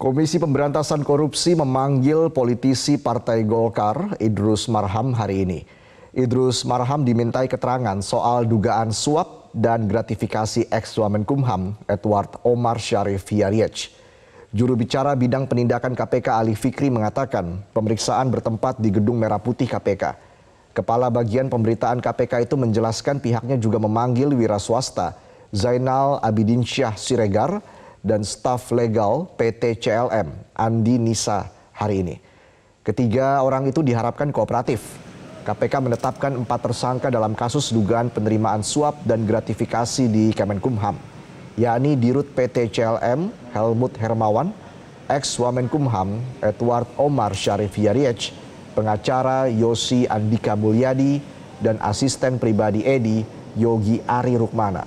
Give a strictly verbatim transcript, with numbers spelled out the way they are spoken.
Komisi Pemberantasan Korupsi memanggil politisi Partai Golkar Idrus Marham hari ini. Idrus Marham dimintai keterangan soal dugaan suap dan gratifikasi ex-Wamenkumham Edward Omar Sharif Hiariej. Juru bicara bidang penindakan K P K Ali Fikri mengatakan pemeriksaan bertempat di Gedung Merah Putih K P K. Kepala Bagian Pemberitaan K P K itu menjelaskan pihaknya juga memanggil wira swasta Zainal Abidin Syah Siregar dan staf legal P T C L M Andi Nisa hari ini. Ketiga orang itu diharapkan kooperatif. K P K menetapkan empat tersangka dalam kasus dugaan penerimaan suap dan gratifikasi di Kemenkumham, yakni Dirut P T C L M Helmut Hermawan, ex-Wamenkumham Edward Omar Sharif Hiariej, pengacara Yosi Andika Mulyadi, dan asisten pribadi Edi Yogi Ari Rukmana.